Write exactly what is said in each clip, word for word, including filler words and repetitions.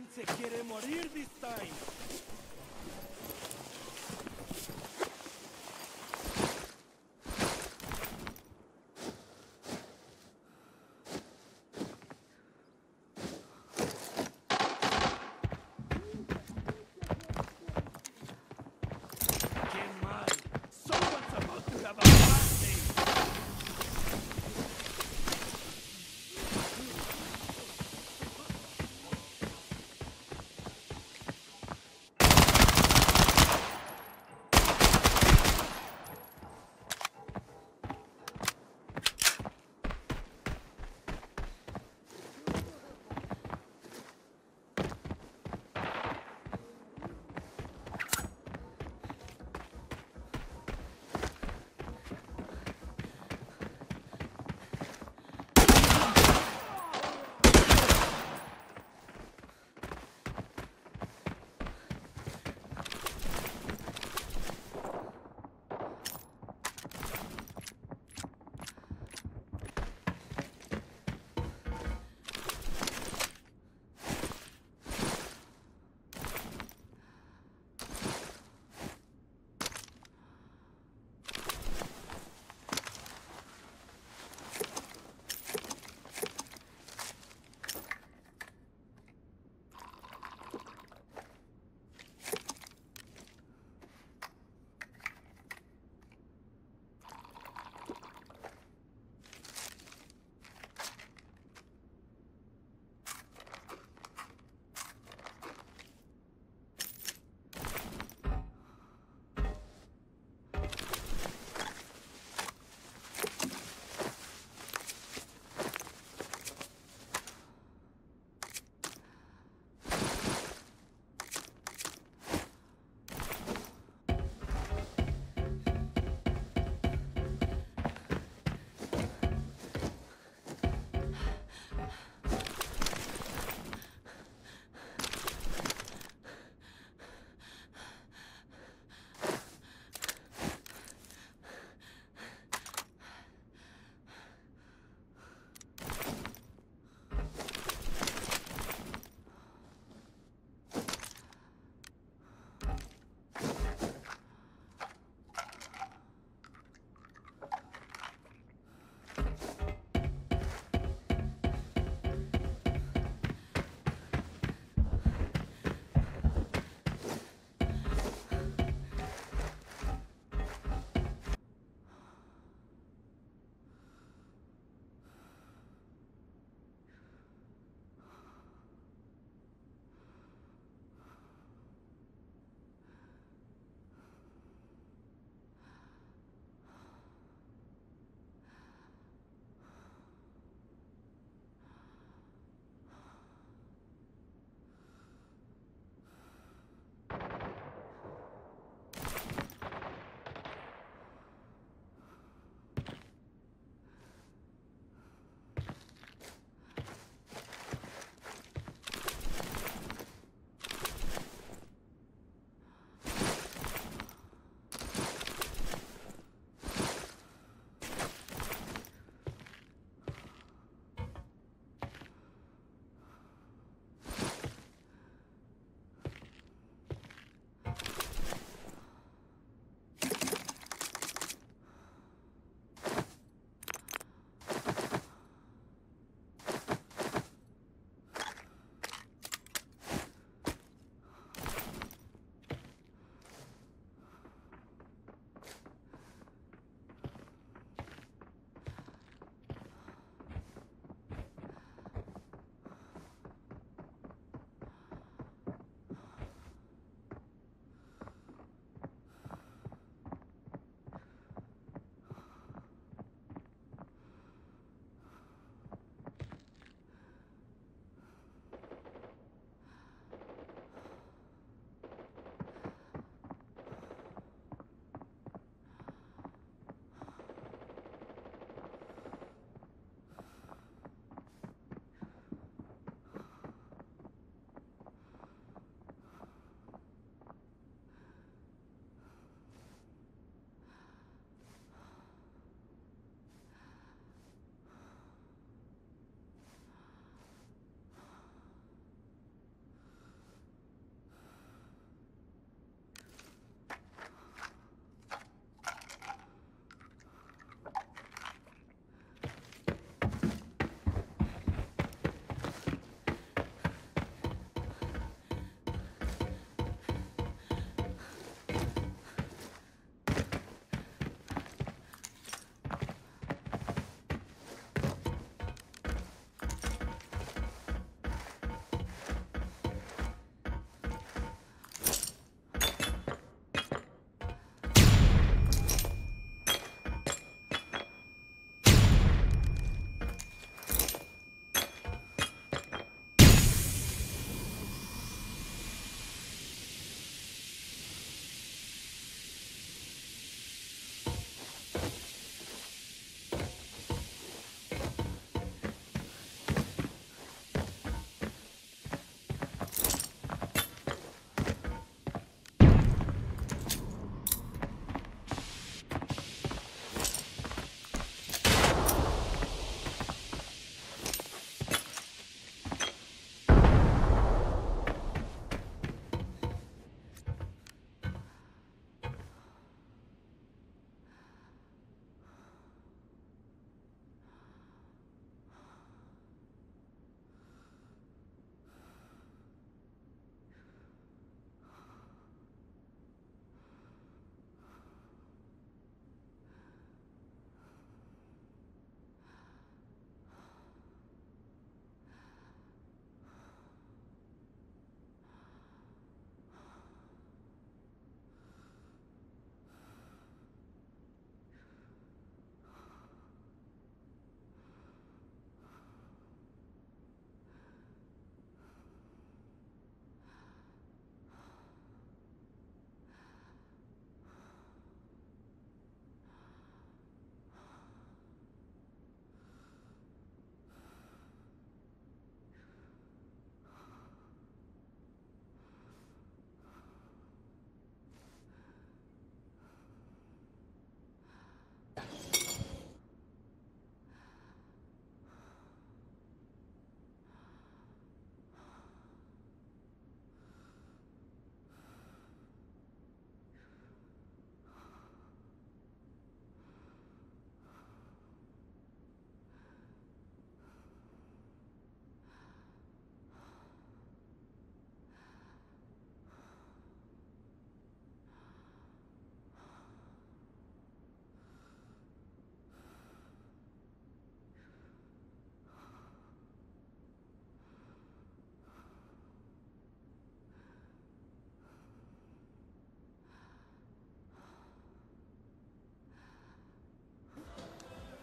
alguien se quiere morir this time.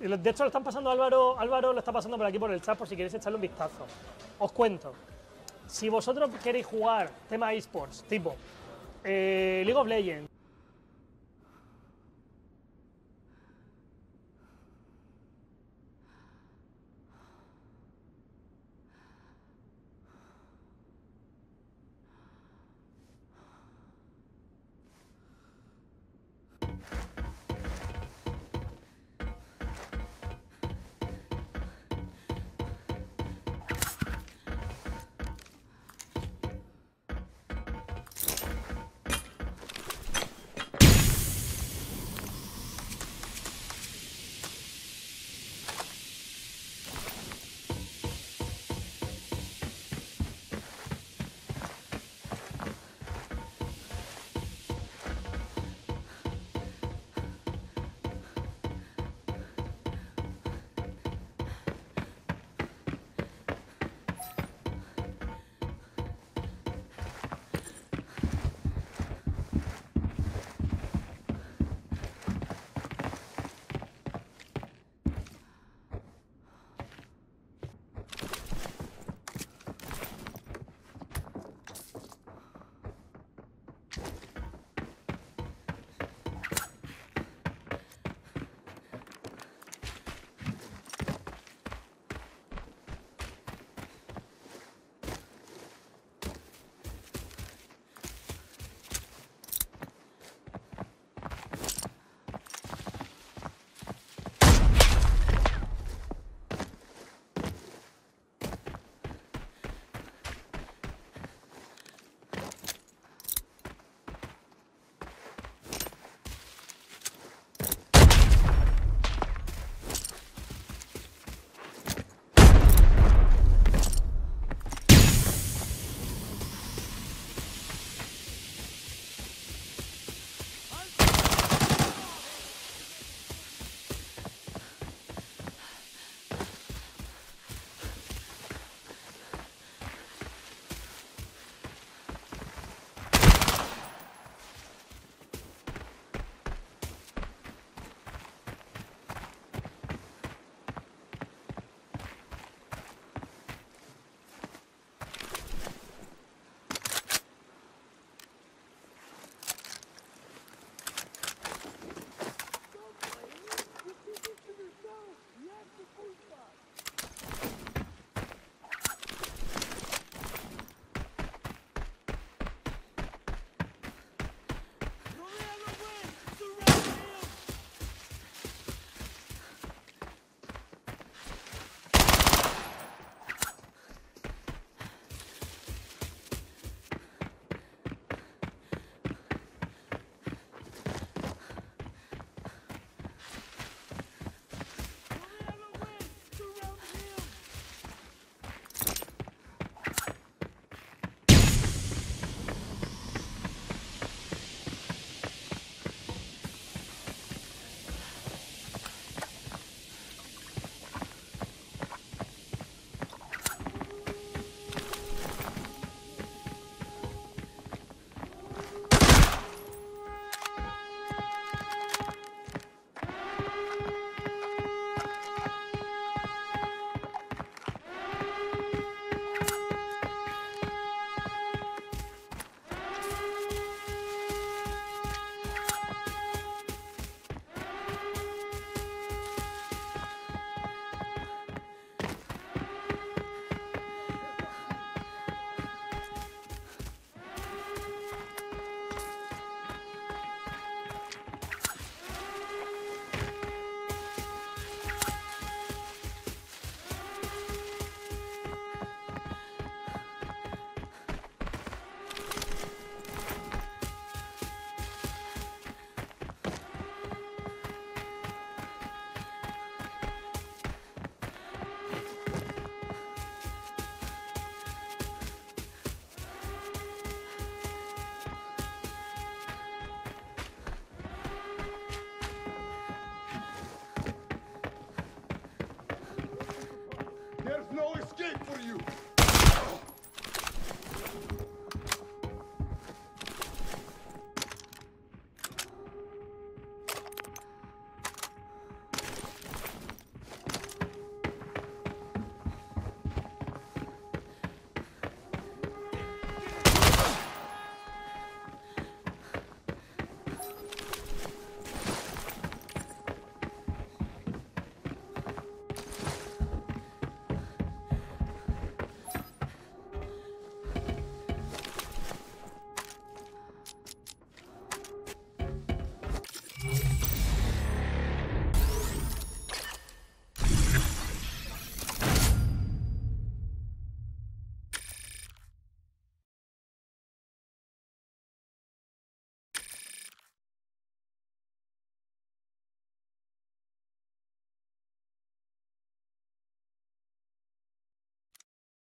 De hecho, lo están pasando Álvaro, Álvaro lo está pasando por aquí por el chat, por si queréis echarle un vistazo. Os cuento, si vosotros queréis jugar tema eSports, tipo eh, League of Legends,